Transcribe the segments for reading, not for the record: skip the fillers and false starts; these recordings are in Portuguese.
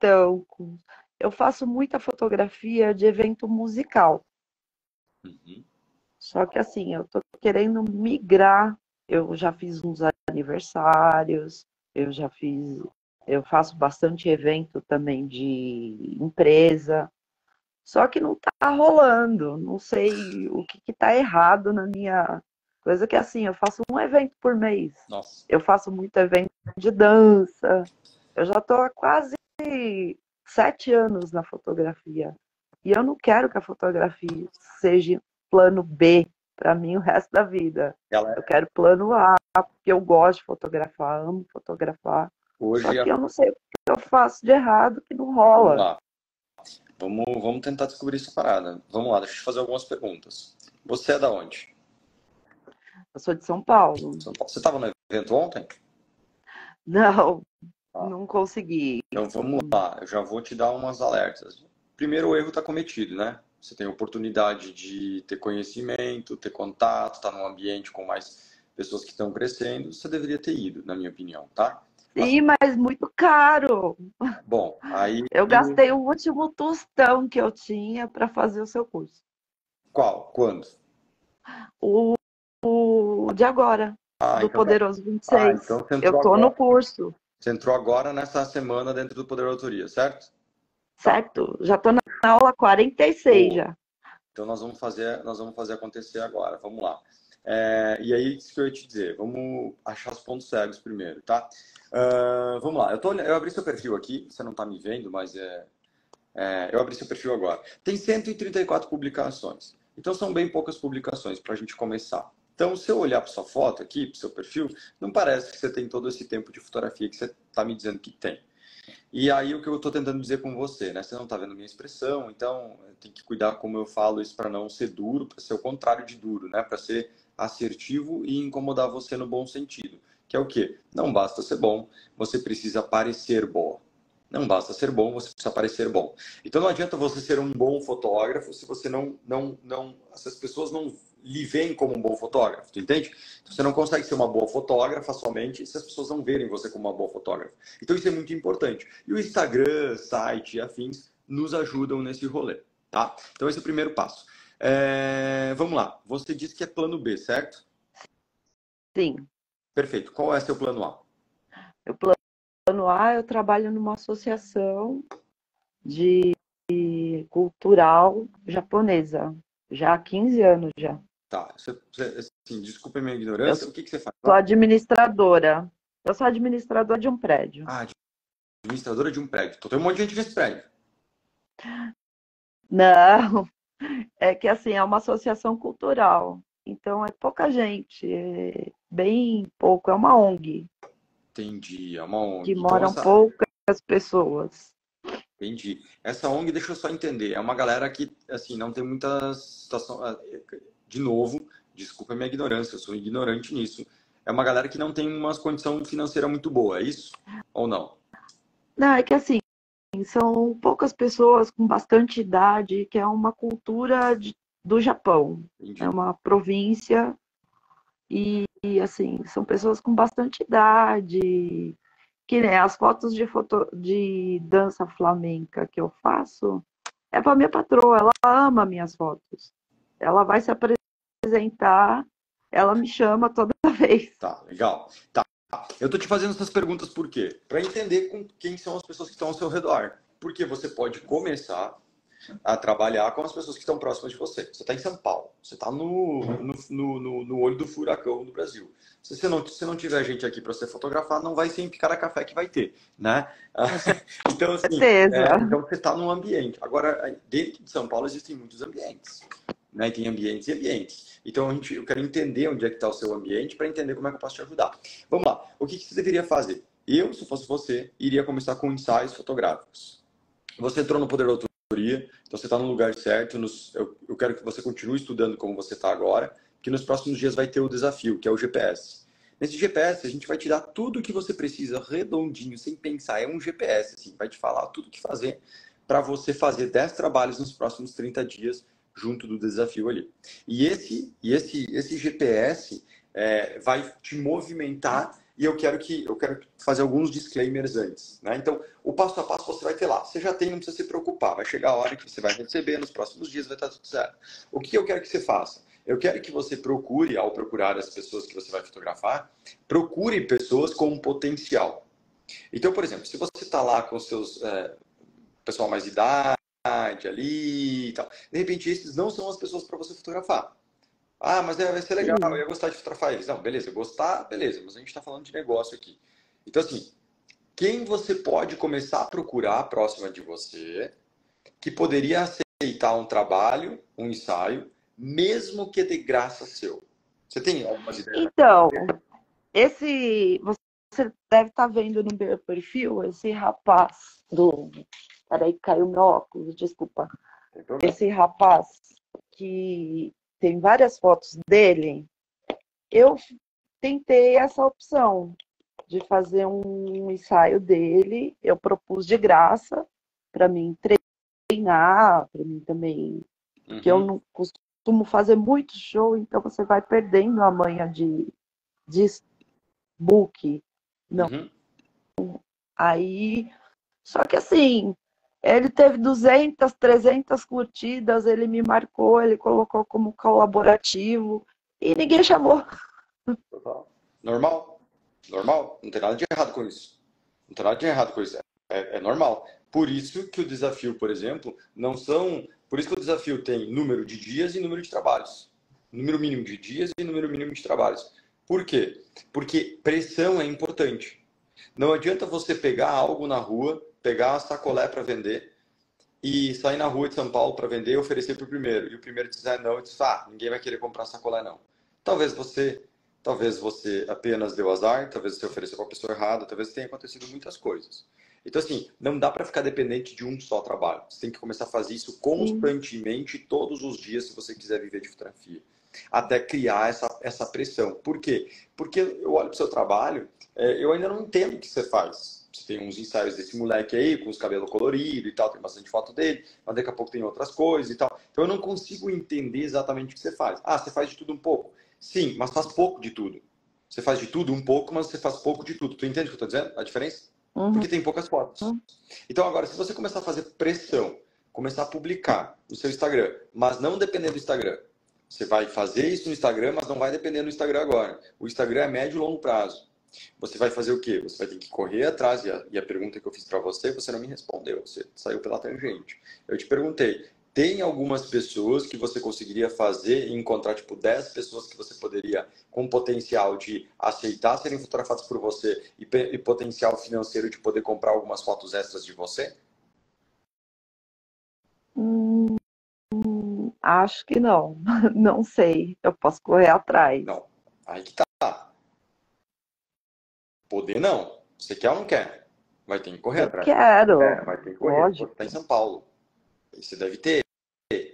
cristão. Eu faço muita fotografia de evento musical. Uhum. Só que assim, eu tô querendo migrar. Eu já fiz uns aniversários, eu faço bastante evento também de empresa. Só que não tá rolando, não sei o que tá errado na minha coisa, que assim, eu faço um evento por mês. Nossa. Eu faço muito evento de dança. Eu já tô há quase 7 anos na fotografia. E eu não quero que a fotografia seja plano B para mim o resto da vida. Eu quero plano A, porque eu gosto de fotografar, amo fotografar. Hoje só que eu não sei o que eu faço de errado que não rola. Vamos lá. Vamos tentar descobrir essa parada. Vamos lá, deixa eu te fazer algumas perguntas. Você é da onde? Eu sou de São Paulo. São Paulo. Você estava no evento ontem? Não, não consegui. Então vamos lá, eu já vou te dar umas alertas. Primeiro, o erro está cometido, né? Você tem a oportunidade de ter conhecimento, ter contato, estar num ambiente com mais pessoas que estão crescendo. Você deveria ter ido, na minha opinião, tá? Sim, mas muito caro. Bom, aí... Eu gastei o último tostão que eu tinha para fazer o seu curso. Qual? Quando? O de agora, do então... Poderoso 26. Então eu tô agora no curso. Você entrou agora nessa semana dentro do Poder da Autoria, certo? Certo. Já tô na aula 46 já. Então nós vamos fazer acontecer agora. Vamos lá. E aí, isso que eu ia te dizer, vamos achar os pontos cegos primeiro, tá? Vamos lá, eu abri seu perfil aqui, você não tá me vendo, mas eu abri seu perfil agora. Tem 134 publicações, então são bem poucas publicações pra gente começar. Então, se eu olhar pra sua foto aqui, pro seu perfil, não parece que você tem todo esse tempo de fotografia que você tá me dizendo que tem. E aí, o que eu tô tentando dizer com você, né? Você não tá vendo minha expressão, então tem que cuidar como eu falo isso pra não ser duro, pra ser o contrário de duro, né? Pra ser assertivo e incomodar você no bom sentido, que é o quê? Não basta ser bom, você precisa parecer boa. Não basta ser bom, você precisa parecer bom. Então não adianta você ser um bom fotógrafo se você essas pessoas não lhe veem como um bom fotógrafo, tu entende? Então, você não consegue ser uma boa fotógrafa somente se as pessoas não verem você como uma boa fotógrafa. Então isso é muito importante. E o Instagram, site e afins nos ajudam nesse rolê, tá? Então esse é o primeiro passo. Vamos lá, você disse que é plano B, certo? Sim. Perfeito, qual é seu plano A? Meu plano A, eu trabalho numa associação de cultural japonesa, já há 15 anos já. Tá, assim, desculpa a minha ignorância, o que você faz? Sou administradora, eu sou administradora de um prédio. Ah, administradora de um prédio, então tem um monte de gente nesse prédio. Não... É que, assim, é uma associação cultural. Então, é pouca gente. É bem pouco. É uma ONG. Entendi. É uma ONG. Que moram poucas pessoas. Entendi. Essa ONG, deixa eu só entender. É uma galera que, assim, não tem muita situação... De novo, desculpa a minha ignorância. Eu sou ignorante nisso. É uma galera que não tem uma condição financeira muito boa. É isso? Ou não? Não, é que, assim... São poucas pessoas com bastante idade, que é uma cultura do Japão. Entendi. É uma província e, assim, são pessoas com bastante idade. Que nem as fotos de dança flamenca que eu faço é para minha patroa, ela ama minhas fotos. Ela vai se apresentar, ela me chama toda vez. Tá, legal. Tá. Eu estou te fazendo essas perguntas por quê? Para entender com quem são as pessoas que estão ao seu redor. Porque você pode começar a trabalhar com as pessoas que estão próximas de você. Você está em São Paulo, você está no olho do furacão do Brasil. Se não tiver gente aqui para você fotografar, não vai ser em Picaracafé que vai ter, né? Então, assim, então você está num ambiente. Agora, dentro de São Paulo existem muitos ambientes. Né, tem ambientes e ambientes. Então eu quero entender onde é que está o seu ambiente para entender como é que eu posso te ajudar. Vamos lá, o que você deveria fazer? Eu, se fosse você, iria começar com ensaios fotográficos. Você entrou no Poder da Autoria, então você está no lugar certo. Eu quero que você continue estudando como você está agora, que nos próximos dias vai ter o desafio, que é o GPS. Nesse GPS, a gente vai te dar tudo o que você precisa, redondinho, sem pensar. É um GPS, assim, vai te falar tudo o que fazer para você fazer 10 trabalhos nos próximos 30 dias, junto do desafio ali. E esse GPS vai te movimentar e eu quero fazer alguns disclaimers antes, né? Então, o passo a passo você vai ter lá. Você já tem, não precisa se preocupar. Vai chegar a hora que você vai receber, nos próximos dias vai estar tudo certo. O que eu quero que você faça? Eu quero que você procure, ao procurar as pessoas que você vai fotografar, procure pessoas com potencial. Então, por exemplo, se você está lá com seus pessoal mais de idade ali e tal, de repente esses não são as pessoas para você fotografar. Ah, mas vai ser legal, eu ia gostar de fotografar eles. Não, beleza, gostar, beleza, mas a gente está falando de negócio aqui. Então, assim, quem você pode começar a procurar próxima de você que poderia aceitar um trabalho, um ensaio, mesmo que de graça seu? Você tem algumas ideias? Então, você deve estar vendo no meu perfil esse rapaz do... Peraí, caiu meu óculos, desculpa. Esse rapaz que... Tem várias fotos dele. Eu tentei essa opção de fazer um ensaio dele. Eu propus de graça para mim treinar, para mim também. Porque eu não costumo fazer muito show, então você vai perdendo a manha de book. Não. Aí, só que assim... Ele teve 200, 300 curtidas, ele me marcou, ele colocou como colaborativo e ninguém chamou. Normal, normal, não tem nada de errado com isso. Não tem nada de errado com isso, é normal. Por isso que o desafio, por exemplo, não são... Por isso que o desafio tem número de dias e número de trabalhos. Número mínimo de dias e número mínimo de trabalhos. Por quê? Porque pressão é importante. Não adianta você pegar algo na rua... pegar a sacolé para vender e sair na rua de São Paulo para vender e oferecer para o primeiro. E o primeiro disser não, eu disse, ninguém vai querer comprar sacolé, não. Talvez você apenas deu azar, talvez você ofereceu para a pessoa errada, talvez tenha acontecido muitas coisas. Então, assim, não dá para ficar dependente de um só trabalho. Você tem que começar a fazer isso constantemente, todos os dias, se você quiser viver de fotografia. Até criar essa pressão. Por quê? Porque eu olho para o seu trabalho, eu ainda não entendo o que você faz. Você tem uns ensaios desse moleque aí, com os cabelos coloridos e tal, tem bastante foto dele, mas daqui a pouco tem outras coisas e tal. Então eu não consigo entender exatamente o que você faz. Ah, você faz de tudo um pouco. Sim, mas faz pouco de tudo. Você faz de tudo um pouco, mas você faz pouco de tudo. Tu entende o que eu estou dizendo? A diferença? Porque tem poucas fotos. Então agora, se você começar a fazer pressão, começar a publicar no seu Instagram, mas não dependendo do Instagram. Você vai fazer isso no Instagram, mas não vai depender do Instagram agora. O Instagram é médio e longo prazo. Você vai fazer o quê? Você vai ter que correr atrás. E a pergunta que eu fiz para você, você não me respondeu. Você saiu pela tangente. Eu te perguntei, tem algumas pessoas que você conseguiria fazer e encontrar, tipo, 10 pessoas que você poderia, com potencial de aceitar serem fotografadas por você e potencial financeiro de poder comprar algumas fotos extras de você? Acho que não. Não sei. Eu posso correr atrás. Não. Aí que tá. Poder não. Você quer ou não quer? Vai ter que correr atrás. Quero. Vai ter que correr. Lógico. Você tá em São Paulo. Você deve ter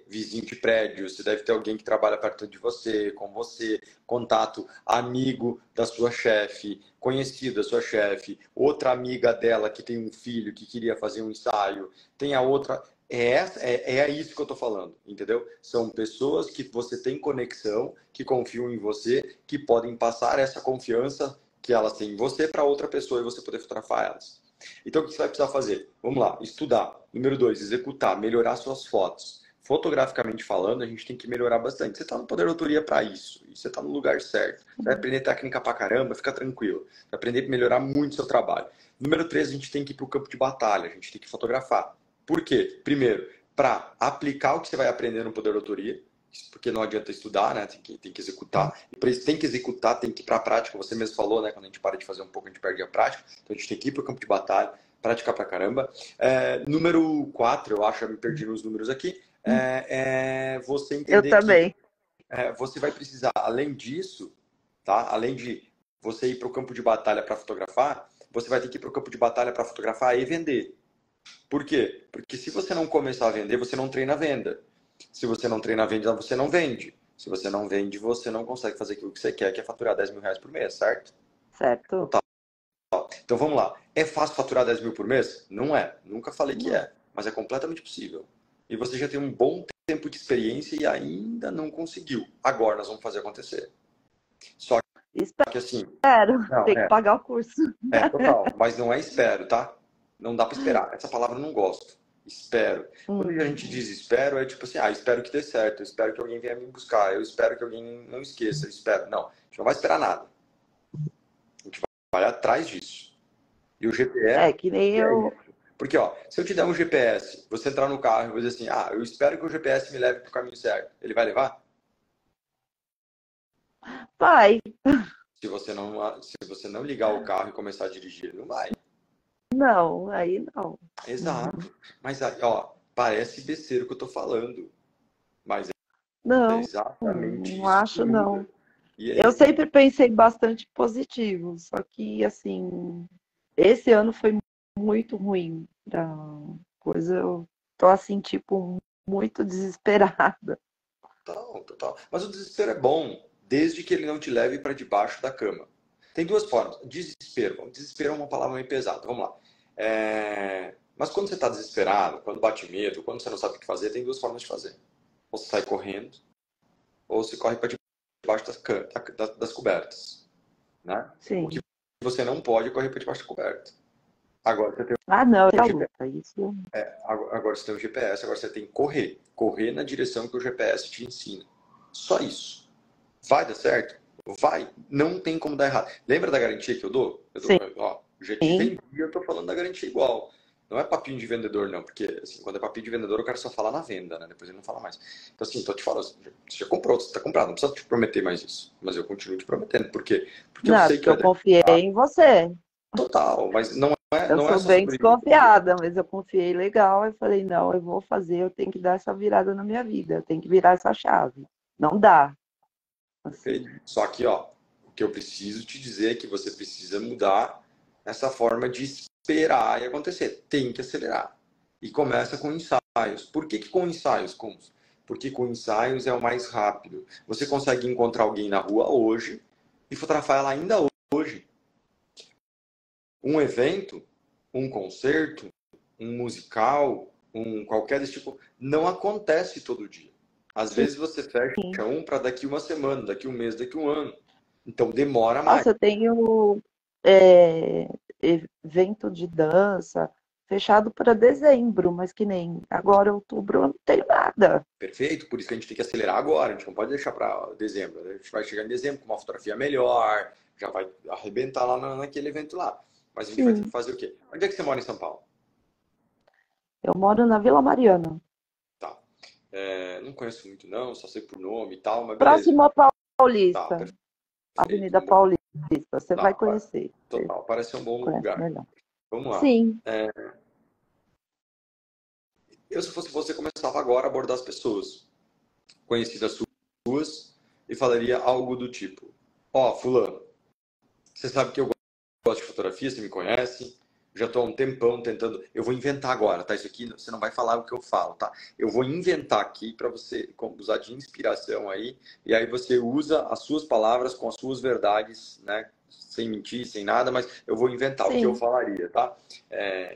vizinho de prédio, você deve ter alguém que trabalha perto de você, com você, contato, amigo da sua chefe, conhecido da sua chefe, outra amiga dela que tem um filho que queria fazer um ensaio, tem a outra... É isso que eu tô falando, entendeu? São pessoas que você tem conexão, que confiam em você, que podem passar essa confiança... que elas têm em você para outra pessoa e você poder fotografar elas. Então, o que você vai precisar fazer? Vamos lá, estudar. Número 2, executar, melhorar suas fotos. Fotograficamente falando, a gente tem que melhorar bastante. Você está no Poder da Autoria para isso. E você está no lugar certo. Você vai aprender técnica pra caramba, fica tranquilo. Vai aprender a melhorar muito o seu trabalho. Número 3, a gente tem que ir para o campo de batalha. A gente tem que fotografar. Por quê? Primeiro, para aplicar o que você vai aprender no Poder da Autoria. Porque não adianta estudar, né? Tem que executar. E para isso tem que executar, tem que ir para a prática. Você mesmo falou, né? Quando a gente para de fazer um pouco, a gente perde a prática. Então a gente tem que ir para o campo de batalha, praticar para caramba. Número 4, eu acho, eu me perdi nos números aqui. Você entender. Eu também. Você vai precisar, além disso, tá? Além de você ir para o campo de batalha para fotografar, você vai ter que ir para o campo de batalha para fotografar e vender. Por quê? Porque se você não começar a vender, você não treina a venda. Se você não treina a venda, você não vende. Se você não vende, você não consegue fazer aquilo que você quer, que é faturar 10 mil reais por mês, certo? Certo. Então vamos lá. É fácil faturar 10 mil por mês? Não é. Nunca falei que é, mas é completamente possível. E você já tem um bom tempo de experiência e ainda não conseguiu. Agora nós vamos fazer acontecer. Só Espero. Porque, assim, não, tem que pagar o curso. É, total. Mas não é espero, tá? Não dá para esperar. Essa palavra eu não gosto. Espero. Quando a gente diz espero, é tipo assim, ah, espero que dê certo, eu espero que alguém venha me buscar, eu espero que alguém não esqueça, eu espero. Não, a gente não vai esperar nada. A gente vai atrás disso. E o GPS... É, que nem eu... Porque, ó, se eu te der um GPS, você entrar no carro e dizer assim, ah, eu espero que o GPS me leve pro caminho certo, ele vai levar? Vai. Se você não ligar o carro e começar a dirigir, ele não vai. Não, aí não. Exato. Não. Mas aí, ó, parece besteira o que eu tô falando. Mas não, é exatamente isso. Não acho, não. Aí... Eu sempre pensei bastante positivo, só que, assim, esse ano foi muito ruim pra coisa. Eu tô, assim, tipo, muito desesperada. Total, total. Mas o desespero é bom, desde que ele não te leve para debaixo da cama. Tem duas formas. Desespero. Desespero é uma palavra meio pesada. Vamos lá. Mas quando você está desesperado, quando bate medo, quando você não sabe o que fazer, tem duas formas de fazer. Ou você sai correndo, ou você corre para debaixo das cobertas. Né? Sim. O que você não pode correr para debaixo da coberta. Agora você tem o GPS, agora você tem que correr. Correr na direção que o GPS te ensina. Só isso. Vai dar certo? Vai, não tem como dar errado. Lembra da garantia que eu dou? Ó, eu tô falando da garantia igual. Não é papinho de vendedor, não. Porque, assim, quando é papinho de vendedor, o cara só fala na venda, né? Depois ele não fala mais. Então, assim, tô te falando, você já comprou, você tá comprado. Não precisa te prometer mais isso. Mas eu continuo te prometendo. Por quê? Porque não, eu sei que eu confiei em você. Total, mas não é... Eu sou bem desconfiada, mas eu confiei legal. Eu falei, não, eu vou fazer, eu tenho que dar essa virada na minha vida. Eu tenho que virar essa chave. Não dá. Okay. Só que, ó, o que eu preciso te dizer é que você precisa mudar essa forma de esperar e acontecer. Tem que acelerar. E começa com ensaios. Por que com ensaios, Cons? Porque com ensaios é o mais rápido. Você consegue encontrar alguém na rua hoje e fotografar ela ainda hoje. Um evento, um concerto, um musical, qualquer desse tipo, não acontece todo dia. Às vezes você fecha um para daqui uma semana, daqui um mês, daqui um ano. Então demora mais. Nossa, eu tenho evento de dança fechado para dezembro, mas que nem agora, outubro, eu não tenho nada. Perfeito, por isso que a gente tem que acelerar agora. A gente não pode deixar para dezembro. A gente vai chegar em dezembro com uma fotografia melhor, já vai arrebentar lá naquele evento lá. Mas a gente vai ter que fazer o quê? Onde é que você mora em São Paulo? Eu moro na Vila Mariana. Não conheço muito, não, só sei por nome e tal, mas próximo a Paulista. Tá, Avenida Paulista, você vai conhecer. Total, parece um bom lugar. Melhor. Vamos lá. Sim. Eu, se fosse você, começava agora a abordar as pessoas conhecidas suas e falaria algo do tipo: ó, fulano, você sabe que eu gosto de fotografia, você me conhece? Já estou há um tempão tentando... Eu vou inventar agora, tá? Isso aqui, você não vai falar o que eu falo, tá? Eu vou inventar aqui para você usar de inspiração aí. E aí você usa as suas palavras com as suas verdades, né? Sem mentir, sem nada, mas eu vou inventar o que eu falaria, tá?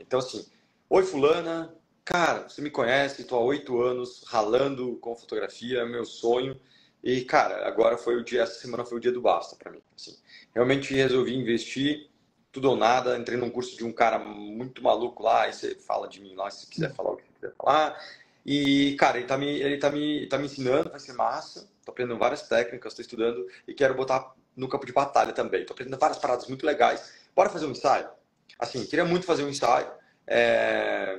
Então, assim... Oi, fulana. Cara, você me conhece. Estou há 8 anos ralando com fotografia. É meu sonho. E, cara, agora foi o dia... Essa semana foi o dia do basta para mim. Assim, realmente resolvi investir... Tudo ou nada, entrei num curso de um cara muito maluco lá, e você fala de mim lá se quiser falar o que você quiser falar. E, cara, ele tá me ensinando, vai ser massa. Tô aprendendo várias técnicas, tô estudando e quero botar no campo de batalha também. Tô aprendendo várias paradas muito legais. Bora fazer um ensaio? Assim, queria muito fazer um ensaio.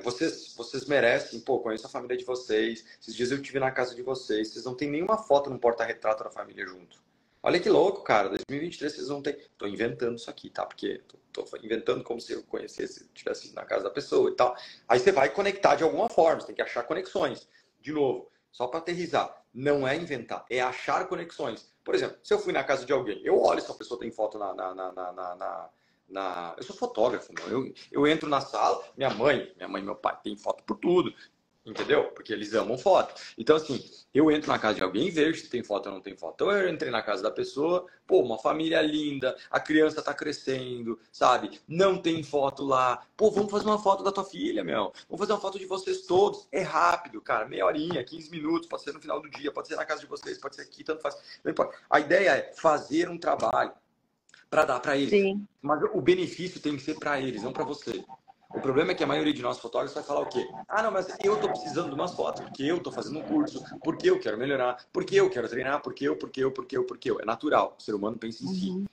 Vocês merecem, pô, conheço a família de vocês. Esses dias eu estive na casa de vocês. Vocês não tem nenhuma foto no porta-retrato da família junto. Olha que louco, cara. 2023 vocês vão ter... Tô inventando isso aqui, tá? Porque tô inventando como se eu conhecesse, tivesse ido na casa da pessoa e tal. Aí você vai conectar de alguma forma. Você tem que achar conexões. De novo, só para aterrizar. Não é inventar, é achar conexões. Por exemplo, se eu fui na casa de alguém, eu olho se a pessoa tem foto na... Eu sou fotógrafo, mano. Eu entro na sala, minha mãe e meu pai tem foto por tudo. Entendeu? Porque eles amam foto. Então, assim, eu entro na casa de alguém e vejo se tem foto ou não tem foto. Então, eu entrei na casa da pessoa, pô, uma família linda, a criança tá crescendo, sabe? Não tem foto lá. Pô, vamos fazer uma foto da tua filha, meu. Vamos fazer uma foto de vocês todos. É rápido, cara. Meia horinha, 15 minutos, pode ser no final do dia, pode ser na casa de vocês, pode ser aqui, tanto faz. Não importa. A ideia é fazer um trabalho. para dar para eles. Sim. Mas o benefício tem que ser para eles, não para você. O problema é que a maioria de nós fotógrafos vai falar o quê? Ah, não, mas eu tô precisando de umas fotos, porque eu tô fazendo um curso, porque eu quero melhorar, porque eu quero treinar, porque eu. É natural, o ser humano pensa em si.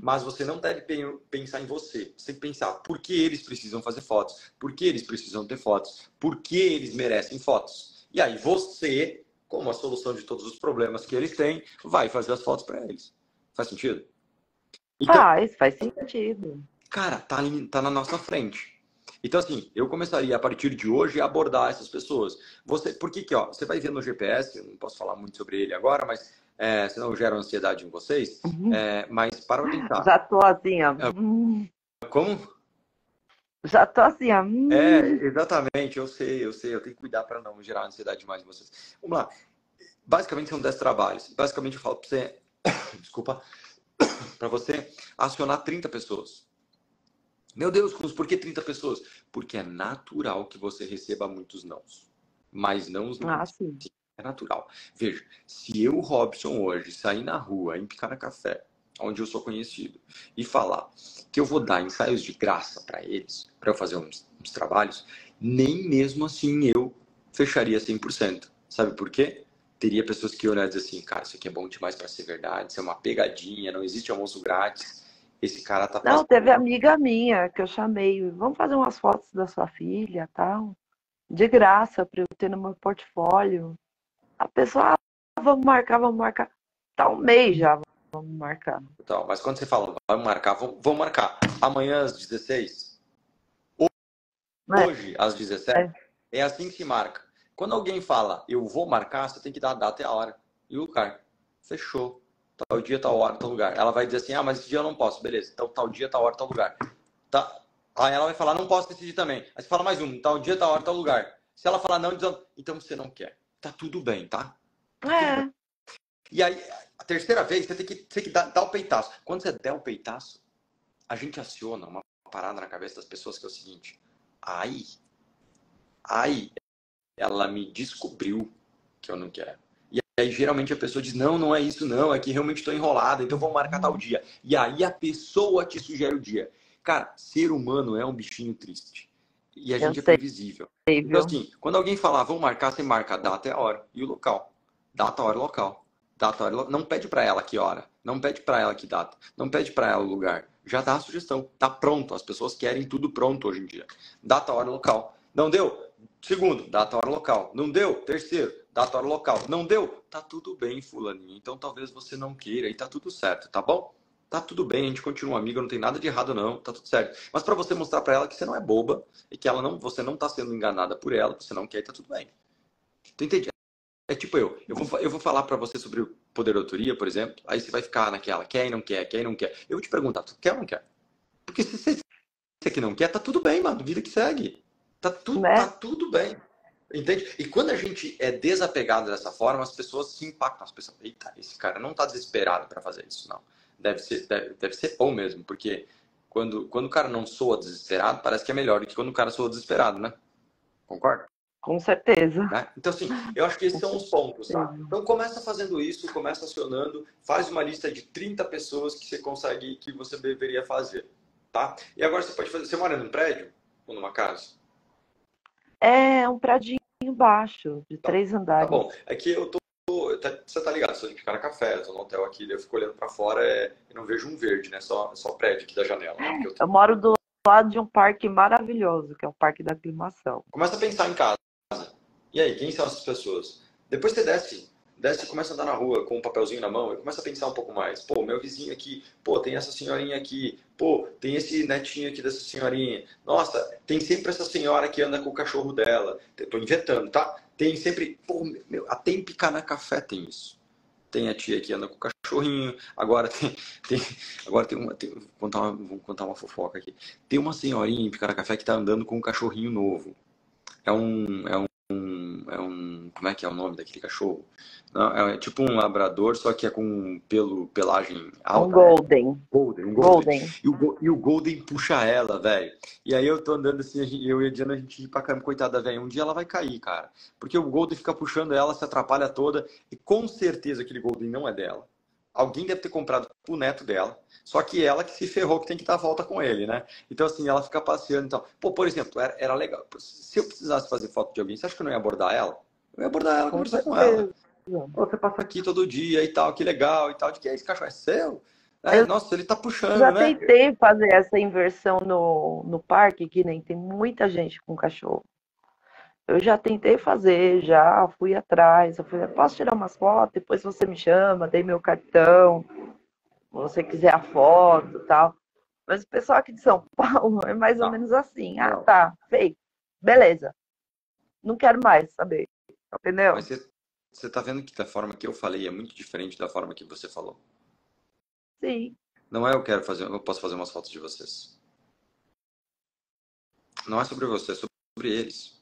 Mas você não deve pensar em você. Você tem que pensar por que eles precisam fazer fotos, por que eles precisam ter fotos, por que eles merecem fotos. E aí você, como a solução de todos os problemas que eles têm, vai fazer as fotos para eles. Faz sentido? Então, faz sentido. Cara, tá na nossa frente. Então, assim, eu começaria a partir de hoje a abordar essas pessoas. Porque você vai ver no GPS, eu não posso falar muito sobre ele agora, mas senão gera ansiedade em vocês. Mas para orientar. Já tô assim, ó. Como? Já tô assim, ó. É, exatamente, eu sei. Eu tenho que cuidar para não gerar ansiedade demais em vocês. Vamos lá. Basicamente são 10 trabalhos. Basicamente eu falo para você, desculpa, para você acionar 30 pessoas. Meu Deus, por que 30 pessoas? Porque é natural que você receba muitos nãos. Mas não os nãos. Sim. É natural. Veja, se eu, Robson, hoje sair na rua, em Picaracafé, onde eu sou conhecido, e falar que eu vou dar ensaios de graça para eles, para eu fazer uns trabalhos, nem mesmo assim eu fecharia 100%. Sabe por quê? Teria pessoas que olhariam e dizer assim, cara, isso aqui é bom demais para ser verdade, isso é uma pegadinha, não existe almoço grátis. Esse cara tá passando... Não, teve amiga minha que eu chamei, vamos fazer umas fotos da sua filha, tal, de graça, para eu ter no meu portfólio. A pessoa, vamos marcar. Tá um mês já, vamos marcar. Então, mas quando você fala, vamos marcar, amanhã às 16, hoje às 17, é assim que se marca. Quando alguém fala, eu vou marcar, você tem que dar a data e a hora. E o cara, fechou. Tal dia, tal hora, tal lugar. Ela vai dizer assim, ah, mas esse dia eu não posso. Beleza, então tal dia, tal hora, tal lugar. Tá. Aí ela vai falar, não posso decidir também. Aí você fala mais um, tal dia, tal hora, tal lugar. Se ela falar não, diz, então você não quer. Tá tudo bem, tá? Tudo bem. E aí, a terceira vez, você tem que dar o peitaço. Quando você der o peitaço, a gente aciona uma parada na cabeça das pessoas que é o seguinte. Aí, ela me descobriu que eu não quero. E aí, geralmente, a pessoa diz, não é isso, não. É que realmente estou enrolada, então vou marcar tal dia. E aí, a pessoa te sugere o dia. Cara, ser humano é um bichinho triste. E a gente é previsível. Então, assim, quando alguém falar, vamos marcar, você marca a data e a hora. E o local. Data, hora e local. Data, hora e local. Não pede pra ela que hora. Não pede pra ela que data. Não pede pra ela o lugar. Já dá a sugestão. Tá pronto. As pessoas querem tudo pronto hoje em dia. Data, hora e local. Não deu? Segundo, data, hora e local. Não deu? Terceiro, data, hora e local. Não deu? Tá tudo bem, fulaninho. Então talvez você não queira e tá tudo certo, tá bom? Tá tudo bem, a gente continua amiga, não tem nada de errado não, tá tudo certo. Mas para você mostrar para ela que você não é boba e que você não tá sendo enganada por ela, você não quer e tá tudo bem. Tu entende? É tipo eu vou falar para você sobre o poder da autoria, por exemplo, aí você vai ficar naquela, quer e não quer. Eu vou te perguntar, tu quer ou não quer? Porque se você que não quer, tá tudo bem, mano, vida que segue. Tá tudo bem. Entende? E quando a gente é desapegado dessa forma, as pessoas se impactam. As pessoas, eita, esse cara não tá desesperado para fazer isso, não. Deve ser bom mesmo, porque quando o cara não soa desesperado, parece que é melhor do que quando o cara soa desesperado, né? Concorda? Com certeza. Né? Então, assim, eu acho que esses são os pontos, tá? Então, começa fazendo isso, começa acionando, faz uma lista de 30 pessoas que você deveria fazer, tá? E agora você pode fazer... Você mora num prédio ou numa casa? É um prédio baixo, de 3 andares. Tá bom, aqui eu tô... Você tá ligado, se eu ficar na café, eu tô no hotel aqui, eu fico olhando pra fora e não vejo um verde, né? Só prédio aqui da janela. Né? Eu moro do lado de um parque maravilhoso, que é o Parque da Aclimação. Começa a pensar em casa. E aí, quem são essas pessoas? Depois você desce e começa a andar na rua com um papelzinho na mão e começa a pensar um pouco mais. Pô, meu vizinho aqui. Pô, tem essa senhorinha aqui. Pô, tem esse netinho aqui dessa senhorinha. Nossa, tem sempre essa senhora que anda com o cachorro dela. Tô inventando, tá? Tem sempre... Pô, meu, até em Picaracafé tem isso. Tem a tia que anda com o cachorrinho. Agora vou contar uma fofoca aqui. Tem uma senhorinha em Picaracafé que tá andando com um cachorrinho novo. Como é que é o nome daquele cachorro? Não, é tipo um labrador, só que é com pelagem alta. Um golden. E o golden puxa ela, velho. E aí eu tô andando assim, eu e a Diana, a gente ri pra caramba, coitada, velho. Um dia ela vai cair, cara. Porque o golden fica puxando ela, se atrapalha toda. E com certeza aquele golden não é dela. Alguém deve ter comprado o neto dela. Só que ela que se ferrou, que tem que dar a volta com ele, né? Então, assim, ela fica passeando. Então, pô, por exemplo, era legal. Se eu precisasse fazer foto de alguém, você acha que eu não ia abordar ela? Eu ia abordar ela, conversar com ela. Você passa aqui todo dia e tal, que legal e tal. De que é esse cachorro? É seu? Aí, nossa, ele tá puxando, né? Eu já tentei fazer essa inversão no parque, que nem tem muita gente com cachorro. Eu já tentei fazer, já fui atrás. Eu falei, posso tirar umas fotos? Depois você me chama, dei meu cartão. Se você quiser a foto e tal. Mas o pessoal aqui de São Paulo é mais ou menos assim. Ah, tá, feio. Beleza. Não quero mais saber. Entendeu? Mas você tá vendo que da forma que eu falei é muito diferente da forma que você falou. Sim. Não é eu posso fazer umas fotos de vocês. Não é sobre você, é sobre eles.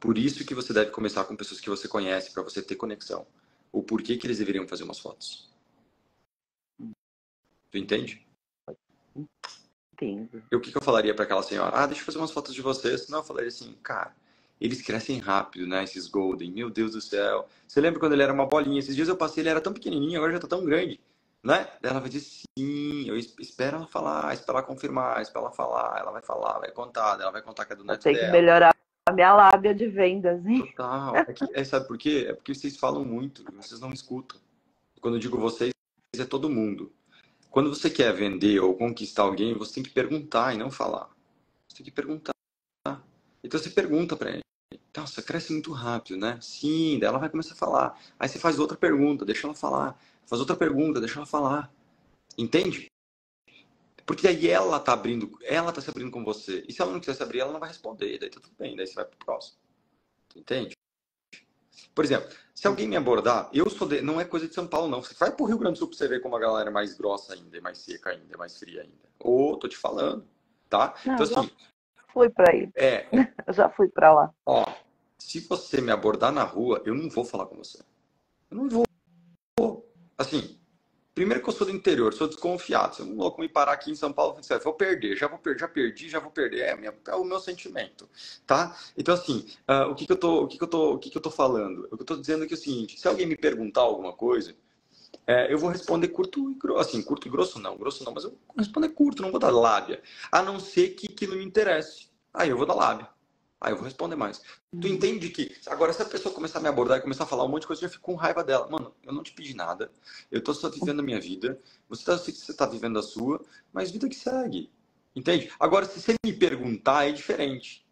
Por isso que você deve começar com pessoas que você conhece, para você ter conexão. O porquê que eles deveriam fazer umas fotos. Tu entende? Entendo. E o que eu falaria para aquela senhora? Ah, deixa eu fazer umas fotos de vocês. Não, eu falaria assim, cara, eles crescem rápido, né? Esses golden, meu Deus do céu. Você lembra quando ele era uma bolinha? Esses dias eu passei, ele era tão pequenininho, agora já tá tão grande. Né? Ela vai dizer sim, eu espero ela falar, espero ela confirmar, espero ela falar, ela vai falar, vai contar, ela vai contar que é do neto dela. Tem que melhorar a minha lábia de vendas, hein? Total. Sabe por quê? É porque vocês falam muito, vocês não escutam. Quando eu digo vocês, é todo mundo. Quando você quer vender ou conquistar alguém, você tem que perguntar e não falar. Você tem que perguntar. Então você pergunta pra ele. Nossa, cresce muito rápido, né? Sim, daí ela vai começar a falar. Aí você faz outra pergunta, deixa ela falar. Faz outra pergunta, deixa ela falar. Entende? Porque aí ela tá abrindo, ela tá se abrindo com você. E se ela não quiser se abrir, ela não vai responder. Daí tá tudo bem, daí você vai pro próximo. Entende? Por exemplo, se alguém me abordar, eu sou não é coisa de São Paulo, não. Você vai pro Rio Grande do Sul pra você ver como a galera é mais grossa ainda, é mais seca ainda, é mais fria ainda. Ô, tô te falando, tá? Não, então assim... Fui pra aí. Eu já fui pra lá. Ó, se você me abordar na rua, eu não vou falar com você. Eu não vou. Assim, primeiro que eu sou do interior, sou desconfiado. Se eu não louco me parar aqui em São Paulo, eu vou perder, já perdi. É o meu sentimento, tá? Então, assim, o que eu tô falando? Eu tô dizendo que é o seguinte, se alguém me perguntar alguma coisa, eu vou responder curto e grosso. Assim, curto e grosso não, mas eu vou responder curto, não vou dar lábia. A não ser que aquilo me interesse. Aí eu vou dar lábia. Aí eu vou responder mais. Tu entende que... Agora, se a pessoa começar a me abordar e começar a falar um monte de coisa, eu já fico com raiva dela. Mano, eu não te pedi nada. Eu tô só vivendo a minha vida. Você tá vivendo a sua, mas vida que segue. Entende? Agora, se você me perguntar, é diferente.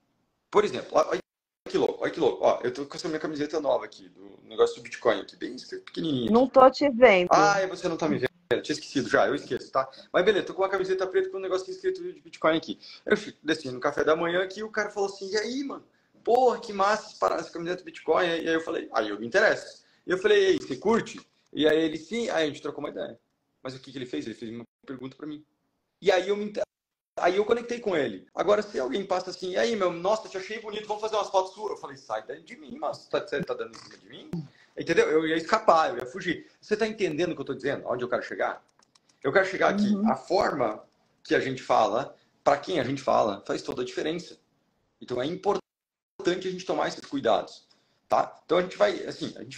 Por exemplo, olha que louco. Ó, eu tô com essa minha camiseta nova aqui, do negócio do Bitcoin aqui, bem pequenininho. Não tô te vendo. Ah, você não tá me vendo. Eu tinha esquecido já, eu esqueço, tá? Mas beleza, tô com uma camiseta preta com um negócio escrito de Bitcoin aqui. Eu desci no café da manhã aqui e o cara falou assim, e aí, mano? Porra, que massa essa camiseta de Bitcoin. E aí eu falei, eu me interesso. E eu falei, e aí, você curte? E aí ele, sim. Aí a gente trocou uma ideia. Mas o que ele fez? Ele fez uma pergunta pra mim. E aí eu conectei com ele. Agora, se alguém passa assim, e aí, meu, nossa, te achei bonito, vamos fazer umas fotos suas. Eu falei, sai daí de mim, mas você tá dando em cima de mim? Entendeu? Eu ia escapar, eu ia fugir. Você tá entendendo o que eu tô dizendo? Onde eu quero chegar? Eu quero chegar aqui. A forma que a gente fala, para quem a gente fala, faz toda a diferença. Então é importante a gente tomar esses cuidados, tá? Então a gente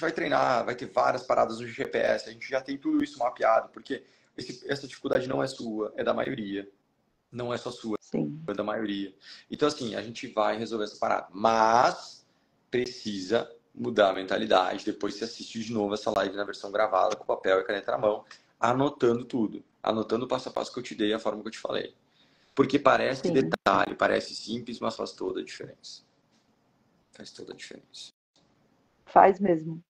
vai treinar, vai ter várias paradas no GPS, a gente já tem tudo isso mapeado, porque essa dificuldade não é sua, é da maioria. Não é só sua, é da maioria. Então, assim, a gente vai resolver essa parada. Mas precisa mudar a mentalidade. Depois você assiste de novo essa live na versão gravada, com papel e caneta na mão, anotando tudo. Anotando o passo a passo que eu te dei, a forma que eu te falei. Porque parece detalhe, parece simples, mas faz toda a diferença. Faz toda a diferença. Faz mesmo.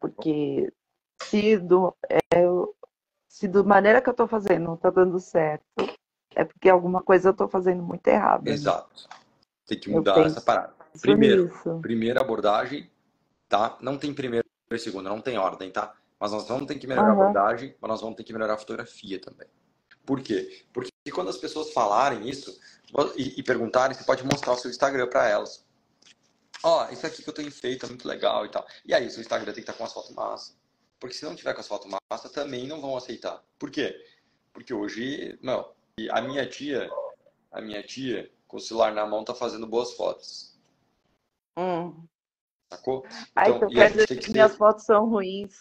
Porque se da maneira que eu tô fazendo não tá dando certo... É porque alguma coisa eu tô fazendo muito errado. Exato. Né? Tem que mudar essa parada. Primeira abordagem, tá? Não tem primeira e segunda, não tem ordem, tá? Mas nós vamos ter que melhorar a abordagem, mas nós vamos ter que melhorar a fotografia também. Por quê? Porque quando as pessoas falarem isso e perguntarem, você pode mostrar o seu Instagram para elas. Ó, isso aqui que eu tenho feito é muito legal e tal. E aí, o seu Instagram tem que estar com as fotos massa. Porque se não tiver com as fotos massa, também não vão aceitar. Por quê? Porque hoje, não... E a minha tia, com o celular na mão, tá fazendo boas fotos. Sacou? Então, quer dizer que minhas fotos são ruins.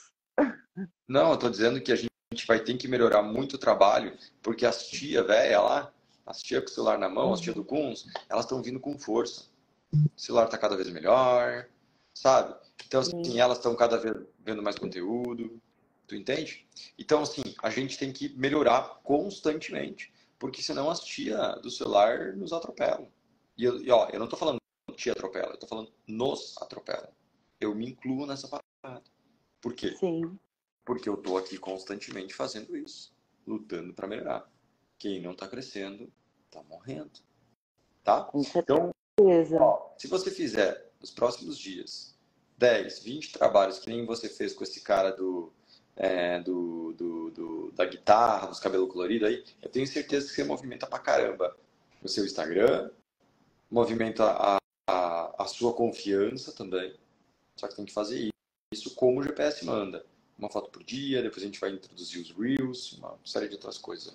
Não, eu tô dizendo que a gente A gente vai ter que melhorar muito o trabalho, porque as tia velha lá, as tia com o celular na mão, as tia do Cuns, elas estão vindo com força. O celular está cada vez melhor, sabe? Então, assim, elas estão cada vez vendo mais conteúdo, tu entende? Então, assim, a gente tem que melhorar constantemente, porque senão as tia do celular nos atropelam. E, ó, eu não tô falando tia atropela, eu tô falando nos atropela. Eu me incluo nessa parada. Por quê? Sim. Porque eu tô aqui constantemente fazendo isso, lutando para melhorar. Quem não tá crescendo, tá morrendo. Tá? Então, ó, se você fizer nos próximos dias 10, 20 trabalhos que nem você fez com esse cara da guitarra, dos cabelos coloridos aí, eu tenho certeza que você movimenta pra caramba o seu Instagram, movimenta a sua confiança também. Só que tem que fazer isso como o GPS manda. Uma foto por dia, depois a gente vai introduzir os Reels, uma série de outras coisas.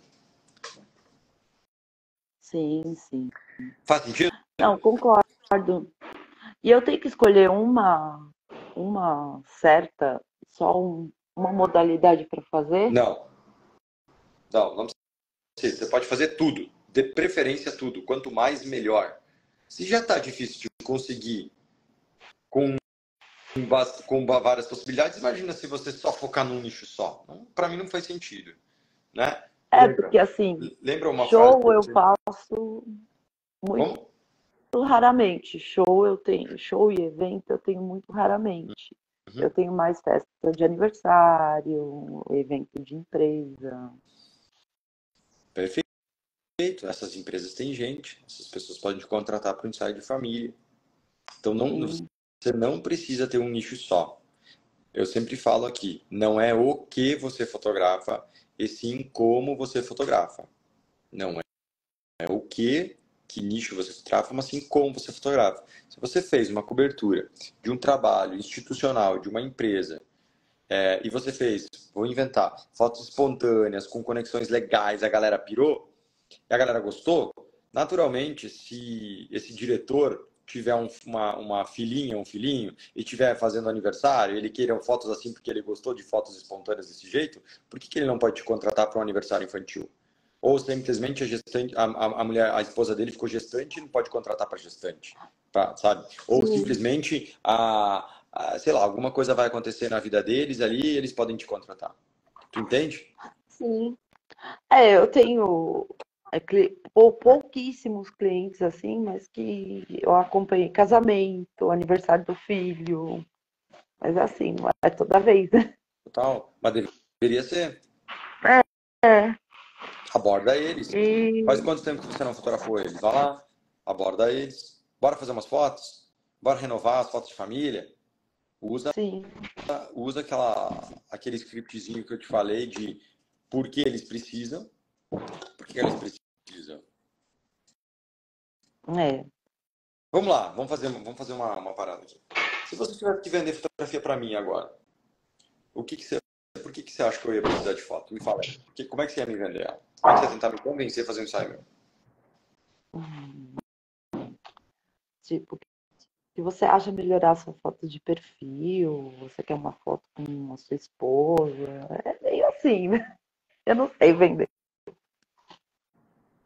Sim, sim. Faz sentido? Não, concordo. E eu tenho que escolher uma certa, só uma modalidade para fazer? Não. Não precisa. Você pode fazer tudo. De preferência tudo. Quanto mais, melhor. Se já está difícil de conseguir com várias possibilidades, imagina se você só focar num nicho só. Para mim não faz sentido, né? É, lembra? Porque assim, lembra uma show frase eu faço muito raramente. Show e evento eu tenho muito raramente. Uhum. Eu tenho mais festa de aniversário, evento de empresa. Perfeito. Essas empresas têm gente, essas pessoas podem te contratar para um ensaio de família. Então, não, você não precisa ter um nicho só. Eu sempre falo aqui, não é o que você fotografa, e sim como você fotografa. Não é o que nicho você fotografa, mas sim como você fotografa. Se você fez uma cobertura de um trabalho institucional, de uma empresa, e você fez, vou inventar, fotos espontâneas, com conexões legais, a galera pirou, e a galera gostou, naturalmente, se esse diretor tiver uma filhinha, um filhinho, e tiver fazendo aniversário, ele queira fotos assim porque ele gostou de fotos espontâneas desse jeito, por que ele não pode te contratar para um aniversário infantil? Ou simplesmente a esposa dele ficou gestante e não pode contratar para gestante, sabe? Ou simplesmente, sei lá, alguma coisa vai acontecer na vida deles ali, eles podem te contratar. Tu entende? Sim. É, eu tenho... pouquíssimos clientes assim, mas que eu acompanhei casamento, aniversário do filho, mas assim, é toda vez. Total, mas deveria ser. É. Aborda eles. E... Faz quanto tempo que você não fotografou eles? Vai lá, aborda eles. Bora fazer umas fotos? Bora renovar as fotos de família? Usa aquele scriptzinho que eu te falei de por que eles precisam. Por que eles precisam? É. Vamos lá, vamos fazer uma parada aqui. Se você tivesse que vender fotografia para mim agora, por que você acha que eu ia precisar de foto? Me fala aí. Como é que você ia me vender ela? Como é que você ia tentar me convencer a fazer um ensaio meu? Tipo, se você acha melhorar a sua foto de perfil, você quer uma foto com a sua esposa, é meio assim, né? Eu não sei vender.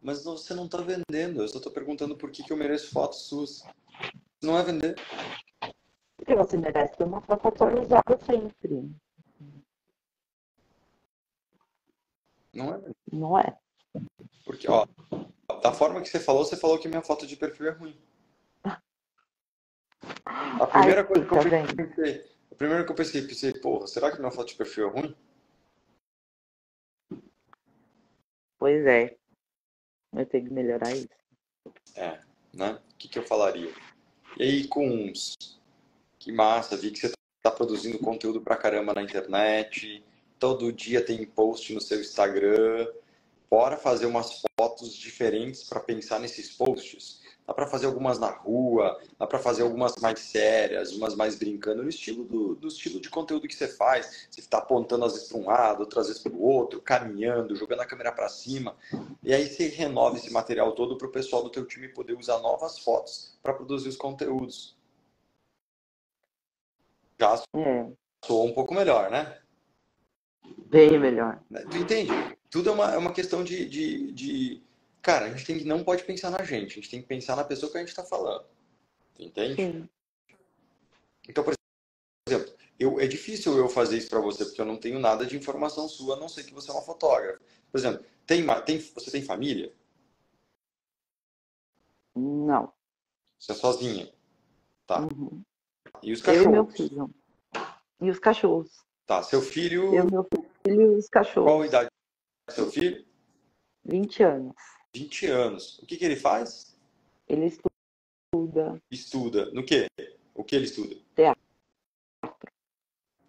Mas você não está vendendo. Eu só estou perguntando por que eu mereço fotos suas. Não é vender. Porque você merece ter uma foto atualizada sempre. Não é? Não é. Porque, ó, da forma que você falou que minha foto de perfil é ruim. A primeira coisa que eu pensei... porra, será que minha foto de perfil é ruim? Pois é. Eu tenho que melhorar isso. É, né? O que eu falaria? E aí, Cuns, que massa, vi que você tá produzindo conteúdo pra caramba na internet, todo dia tem post no seu Instagram, bora fazer umas fotos diferentes pra pensar nesses posts. Dá pra fazer algumas na rua, dá pra fazer algumas mais sérias, umas mais brincando, no estilo do estilo de conteúdo que você faz. Você tá apontando às vezes para um lado, outras vezes para o outro, caminhando, jogando a câmera para cima. E aí você renova esse material todo para o pessoal do teu time poder usar novas fotos para produzir os conteúdos. Já soou um pouco melhor, né? Bem melhor. Tu entende? Tudo é uma questão de... Cara, a gente tem, não pode pensar na gente. A gente tem que pensar na pessoa que a gente está falando. Tu entende? Sim. Então, por exemplo, é difícil eu fazer isso para você, porque eu não tenho nada de informação sua, a não ser que você é uma fotógrafa. Por exemplo, você tem família? Não. Você é sozinha? Tá. Uhum. E os cachorros? Eu e meu filho. E os cachorros. Tá, seu filho... Eu, meu filho e os cachorros. Qual a idade do seu filho? 20 anos. 20 anos. O que que ele faz? Ele estuda. Estuda. No quê? O que ele estuda? Teatro.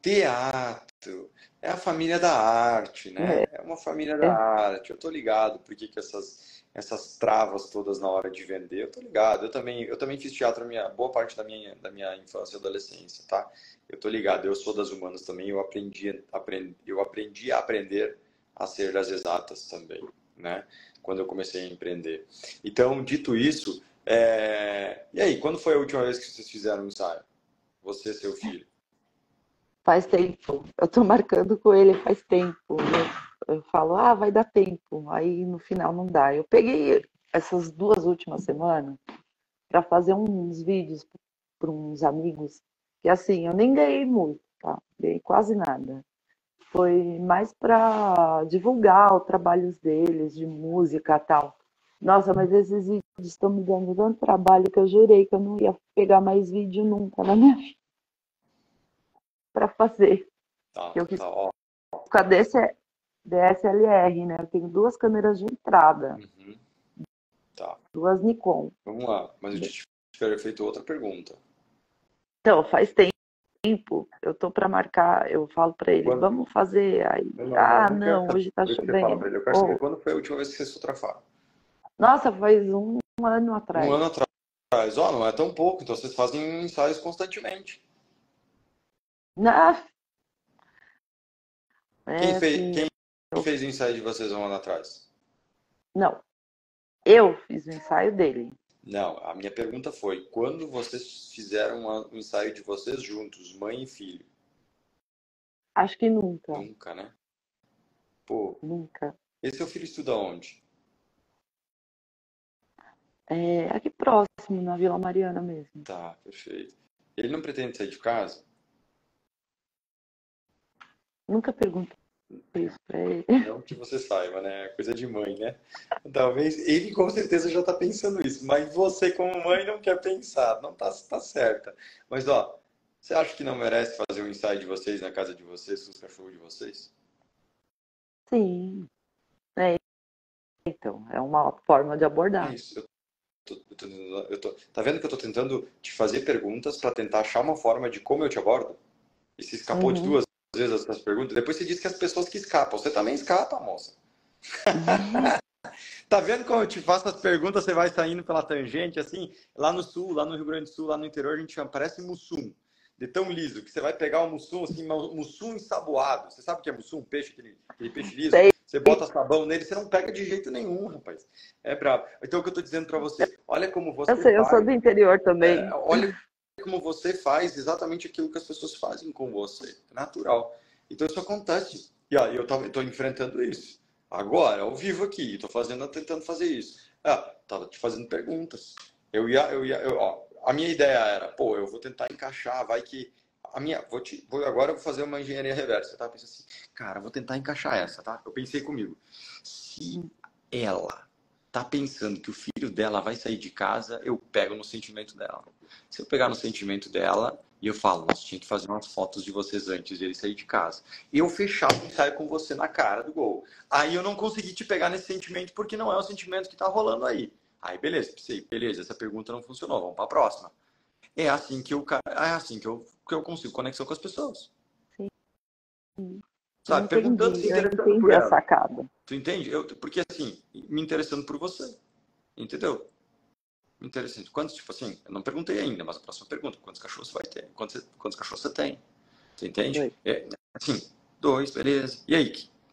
Teatro. É a família da arte, né? É uma família da arte. Eu tô ligado porque que essas travas todas na hora de vender. Eu tô ligado. Eu também fiz teatro boa parte da minha infância e adolescência, tá? Eu tô ligado. Eu sou das humanas também. Eu aprendi a aprender a ser das exatas também, né? Quando eu comecei a empreender. Então, dito isso, e aí, quando foi a última vez que vocês fizeram um ensaio? Você e seu filho? Faz tempo. Eu tô marcando com ele faz tempo. Eu falo, vai dar tempo. Aí no final não dá. Eu peguei essas 2 últimas semanas para fazer uns vídeos para uns amigos. E assim, eu nem ganhei muito, tá? Ganhei quase nada. Foi mais para divulgar os trabalhos deles, de música e tal. Nossa, mas esses vídeos estão me dando tanto trabalho que eu jurei que eu não ia pegar mais vídeo nunca na minha vida. Para fazer. Tá, eu fiz com a DSLR, né? Eu tenho 2 câmeras de entrada. Uhum. Tá. 2 Nikon. Vamos lá, mas eu tinha feito outra pergunta. Então, faz tempo. Eu tô para marcar, eu falo para ele, vamos fazer aí. Não, hoje tá chovendo. Eu quero saber quando foi a última vez que você fotografaram. Nossa, faz um ano atrás. Um ano atrás, não é tão pouco, então vocês fazem ensaios constantemente. Quem fez o ensaio de vocês um ano atrás? Não, eu fiz o ensaio dele. Não, a minha pergunta foi, quando vocês fizeram um ensaio de vocês juntos, mãe e filho? Acho que nunca. Nunca, né? Pô, nunca. Esse seu filho estuda onde? Aqui próximo, na Vila Mariana mesmo. Tá, perfeito. Ele não pretende sair de casa? Nunca perguntei isso pra ele. Não que você saiba, né? Coisa de mãe, né? Talvez ele com certeza já tá pensando isso, mas você como mãe não quer pensar, não tá certa. Mas ó, você acha que não merece fazer um ensaio de vocês na casa de vocês, com os cachorros de vocês? Sim. Então, é uma forma de abordar. Isso. Tá vendo que eu tô tentando te fazer perguntas pra tentar achar uma forma de como eu te abordo? E se escapou de 2 vezes as perguntas, depois você diz que as pessoas que escapam, você também escapa, moça. Tá vendo como eu te faço as perguntas, você vai saindo pela tangente, assim, lá no sul, lá no Rio Grande do Sul, lá no interior, a gente chama, parece mussum, de tão liso, que você vai pegar um mussum, assim, mussum ensaboado, você sabe o que é mussum, peixe, aquele peixe liso? Sei. Você bota sabão nele, você não pega de jeito nenhum, rapaz. É brabo. Então, o que eu tô dizendo pra você, olha como você faz. Eu sou do interior também. Olha como você faz exatamente aquilo que as pessoas fazem com você, natural. Então isso acontece. E aí eu estou enfrentando isso agora, ao vivo aqui, estou tentando fazer isso. Tava te fazendo perguntas. A minha ideia era, eu vou tentar encaixar, vai que a minha, agora eu vou fazer uma engenharia reversa, tá? Pensando assim, cara, vou tentar encaixar essa, tá? Eu pensei comigo, se ela tá pensando que o filho dela vai sair de casa, eu pego no sentimento dela. Se eu pegar no sentimento dela e eu falo, nossa, tinha que fazer umas fotos de vocês antes dele sair de casa. Eu fechava o ensaio com você na cara do gol. Aí eu não consegui te pegar nesse sentimento porque não é o sentimento que tá rolando aí. Aí beleza, pensei, beleza, essa pergunta não funcionou, vamos pra próxima. É assim que eu consigo conexão com as pessoas. Sim. Sabe, perguntando, se interessando por ela. Sacada. Tu entende? Porque assim, me interessando por você. Entendeu? Interessante. Quantos, tipo assim, eu não perguntei ainda, mas a próxima pergunta, quantos cachorros você vai ter? Quantos cachorros você tem? Tu entende? Assim, 2, beleza. E aí,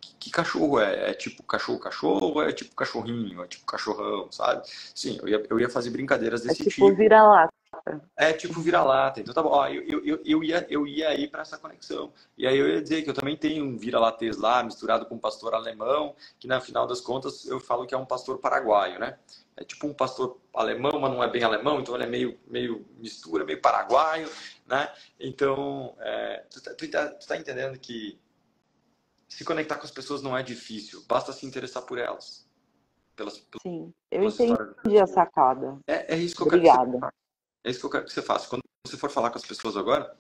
que cachorro é? É tipo cachorro? É tipo cachorrinho? É tipo cachorrão, sabe? Sim, eu ia fazer brincadeiras desse tipo. Tipo vira-lata. vira-lata. É tipo vira-lata. Então tá bom, ó, eu ia aí para essa conexão. E aí eu ia dizer que eu também tenho um vira-latês lá, misturado com um pastor alemão, que na final das contas eu falo que é um pastor paraguaio, né? É tipo um pastor alemão, mas não é bem alemão, então ele é meio mistura, meio paraguaio, né? Então, tu tá entendendo que se conectar com as pessoas não é difícil, basta se interessar por elas. Sim, eu entendi a sacada. É isso que eu quero que você faça. É isso que eu quero que você faça. Quando você for falar com as pessoas agora,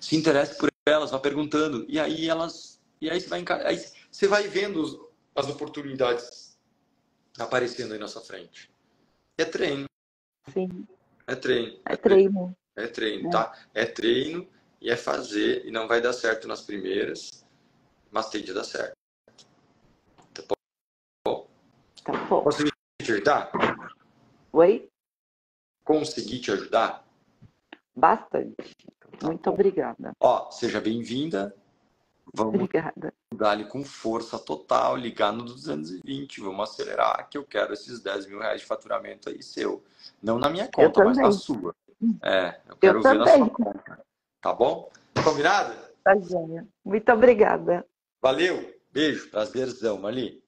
se interesse por elas, vá perguntando. E aí você vai vendo as oportunidades aparecendo aí na sua frente. É treino. Sim. É treino. É treino. É treino, tá? É treino e é fazer. E não vai dar certo nas primeiras, mas tem de dar certo. Consegui te ajudar? Oi? Consegui te ajudar? Bastante. Tá. Muito obrigada. Ó, seja bem-vinda. Obrigada. Dar-lhe com força total, ligar no 220. Vamos acelerar, que eu quero esses 10 mil reais de faturamento aí seu. Não na minha conta, mas na sua. É, eu quero ver na sua conta. Tá bom? Combinado? Tá, joia. Muito obrigada. Valeu. Beijo. Prazerzão, Mali.